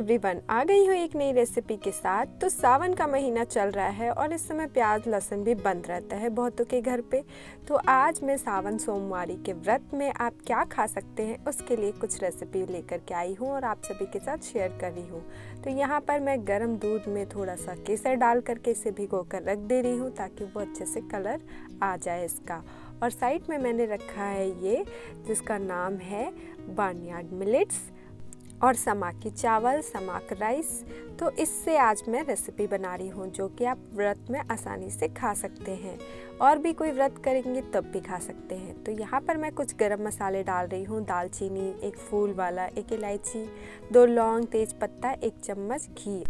Everyone, आ गई हूँ एक नई रेसिपी के साथ। तो सावन का महीना चल रहा है और इस समय प्याज लहसुन भी बंद रहता है बहुतों के घर पे। तो आज मैं सावन सोमवारी के व्रत में आप क्या खा सकते हैं उसके लिए कुछ रेसिपी लेकर के आई हूँ और आप सभी के साथ शेयर कर रही हूँ। तो यहाँ पर मैं गर्म दूध में थोड़ा सा केसर डाल करके इसे भिगो कर रख दे रही हूँ ताकि वो अच्छे से कलर आ जाए इसका। और साइड में मैंने रखा है ये, जिसका नाम है बार्नयार्ड मिलेट्स और समाकी चावल, समाक राइस। तो इससे आज मैं रेसिपी बना रही हूँ जो कि आप व्रत में आसानी से खा सकते हैं और भी कोई व्रत करेंगे तब भी खा सकते हैं। तो यहाँ पर मैं कुछ गरम मसाले डाल रही हूँ, दालचीनी, एक फूल वाला, एक इलायची, 2 लौंग, तेज़पत्ता, 1 चम्मच घी।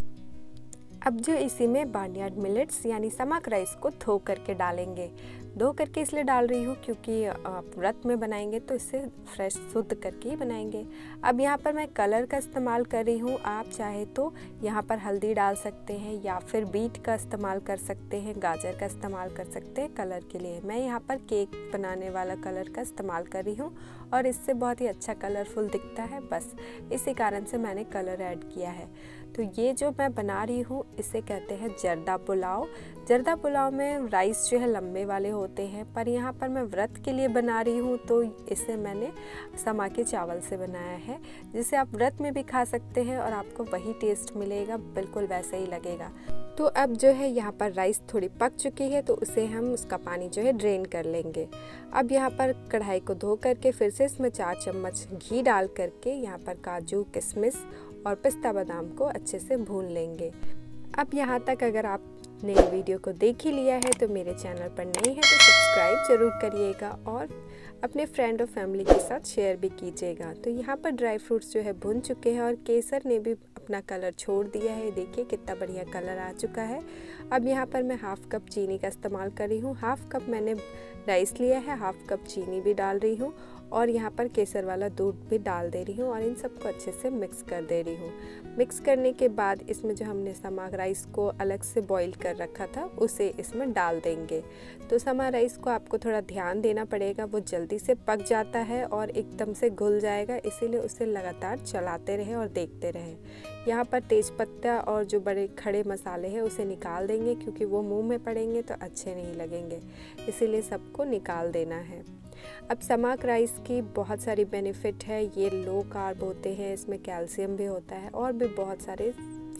अब जो इसी में बार्नयार्ड मिलेट्स यानी समाक राइस को धो करके डालेंगे। धो करके इसलिए डाल रही हूँ क्योंकि आप व्रत में बनाएंगे तो इससे फ्रेश शुद्ध करके ही बनाएंगे। अब यहाँ पर मैं कलर का इस्तेमाल कर रही हूँ, आप चाहे तो यहाँ पर हल्दी डाल सकते हैं या फिर बीट का इस्तेमाल कर सकते हैं, गाजर का इस्तेमाल कर सकते हैं कलर के लिए। मैं यहाँ पर केक बनाने वाला कलर का इस्तेमाल कर रही हूँ और इससे बहुत ही अच्छा कलरफुल दिखता है, बस इसी कारण से मैंने कलर ऐड किया है। तो ये जो मैं बना रही हूँ इसे कहते हैं जर्दा पुलाव। जर्दा पुलाव में राइस जो है लंबे वाले होते हैं, पर यहाँ पर मैं व्रत के लिए बना रही हूँ तो इसे मैंने समाके चावल से बनाया है, जिसे आप व्रत में भी खा सकते हैं और आपको वही टेस्ट मिलेगा, बिल्कुल वैसा ही लगेगा। तो अब जो है यहाँ पर राइस थोड़ी पक चुकी है तो उसे हम उसका पानी जो है ड्रेन कर लेंगे। अब यहाँ पर कढ़ाई को धो करके फिर से इसमें 4 चम्मच घी डाल करके यहाँ पर काजू, किशमिश और पिस्ता बादाम को अच्छे से भून लेंगे। अब यहाँ तक अगर आपने वीडियो को देख ही लिया है तो मेरे चैनल पर नए हैं तो सब्सक्राइब ज़रूर करिएगा और अपने फ्रेंड और फैमिली के साथ शेयर भी कीजिएगा। तो यहाँ पर ड्राई फ्रूट्स जो है भुन चुके हैं और केसर ने भी अपना कलर छोड़ दिया है, देखिए कितना बढ़िया कलर आ चुका है। अब यहाँ पर मैं 1/2 कप चीनी का इस्तेमाल कर रही हूँ। 1/2 कप मैंने राइस लिया है, 1/2 कप चीनी भी डाल रही हूँ और यहाँ पर केसर वाला दूध भी डाल दे रही हूँ और इन सबको अच्छे से मिक्स कर दे रही हूँ। मिक्स करने के बाद इसमें जो हमने समाक राइस को अलग से बॉईल कर रखा था उसे इसमें डाल देंगे। तो समाक राइस को आपको थोड़ा ध्यान देना पड़ेगा, वो जल्दी से पक जाता है और एकदम से घुल जाएगा, इसीलिए उसे लगातार चलाते रहें और देखते रहें। यहाँ पर तेज़पत्ता और जो बड़े खड़े मसाले हैं उसे निकाल देंगे क्योंकि वो मुँह में पड़ेंगे तो अच्छे नहीं लगेंगे, इसीलिए सबको निकाल देना है। अब समाक राइस की बहुत सारी बेनिफिट है, ये लो कार्ब होते हैं, इसमें कैल्शियम भी होता है और भी बहुत सारे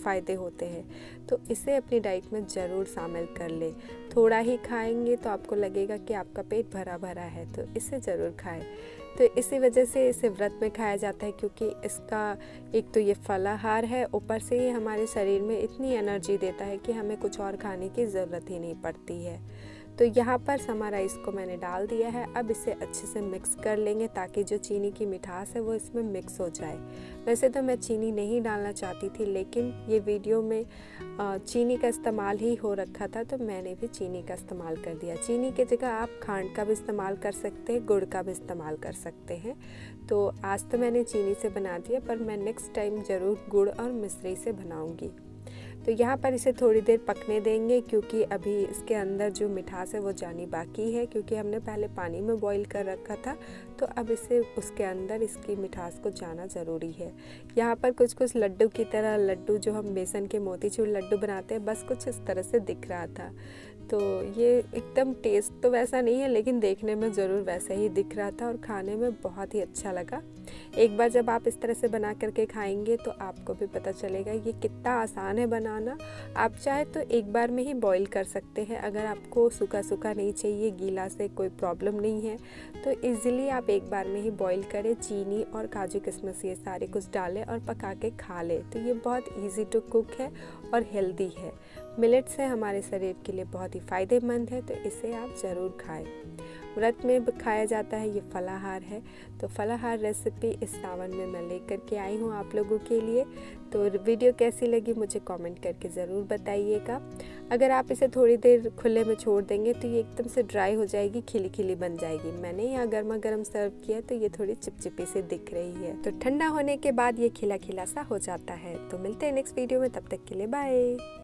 फ़ायदे होते हैं, तो इसे अपनी डाइट में ज़रूर शामिल कर लें। थोड़ा ही खाएंगे तो आपको लगेगा कि आपका पेट भरा भरा है, तो इसे ज़रूर खाएं। तो इसी वजह से इसे व्रत में खाया जाता है क्योंकि इसका एक तो ये फलाहार है, ऊपर से ये हमारे शरीर में इतनी एनर्जी देता है कि हमें कुछ और खाने की ज़रूरत ही नहीं पड़ती है। तो यहाँ पर समाक राइस को मैंने डाल दिया है, अब इसे अच्छे से मिक्स कर लेंगे ताकि जो चीनी की मिठास है वो इसमें मिक्स हो जाए। वैसे तो मैं चीनी नहीं डालना चाहती थी लेकिन ये वीडियो में चीनी का इस्तेमाल ही हो रखा था तो मैंने भी चीनी का इस्तेमाल कर दिया। चीनी की जगह आप खांड का भी इस्तेमाल कर सकते हैं, गुड़ का भी इस्तेमाल कर सकते हैं। तो आज तो मैंने चीनी से बना दिया पर मैं नेक्स्ट टाइम ज़रूर गुड़ और मिश्री से बनाऊँगी। तो यहाँ पर इसे थोड़ी देर पकने देंगे क्योंकि अभी इसके अंदर जो मिठास है वो जानी बाकी है, क्योंकि हमने पहले पानी में बॉईल कर रखा था तो अब इसे उसके अंदर इसकी मिठास को जाना ज़रूरी है। यहाँ पर कुछ कुछ लड्डू की तरह, लड्डू जो हम बेसन के मोतीचूर लड्डू बनाते हैं, बस कुछ इस तरह से दिख रहा था। तो ये एकदम टेस्ट तो वैसा नहीं है लेकिन देखने में ज़रूर वैसा ही दिख रहा था और खाने में बहुत ही अच्छा लगा। एक बार जब आप इस तरह से बना करके खाएंगे तो आपको भी पता चलेगा ये कितना आसान है बनाना। आप चाहे तो एक बार में ही बॉईल कर सकते हैं, अगर आपको सूखा सूखा नहीं चाहिए, गीला से कोई प्रॉब्लम नहीं है तो ईज़िली आप एक बार में ही बॉईल करें। चीनी और काजू किशमिश ये सारे कुछ डालें और पका के खा लें। तो ये बहुत ईजी टू कुक है और हेल्दी है। मिलेट्स है हमारे शरीर के लिए बहुत ही फ़ायदेमंद है, तो इसे आप ज़रूर खाएं। व्रत में खाया जाता है, ये फलाहार है। तो फलाहार रेसिपी इस सावन में मैं लेकर के आई हूँ आप लोगों के लिए। तो वीडियो कैसी लगी मुझे कमेंट करके ज़रूर बताइएगा। अगर आप इसे थोड़ी देर खुले में छोड़ देंगे तो ये एकदम से ड्राई हो जाएगी, खिली खिली बन जाएगी। मैंने यहाँ गर्मा गर्म सर्व किया तो ये थोड़ी चिपचिपी से दिख रही है, तो ठंडा होने के बाद ये खिला खिला सा हो जाता है। तो मिलते हैं नेक्स्ट वीडियो में, तब तक के लिए बाय।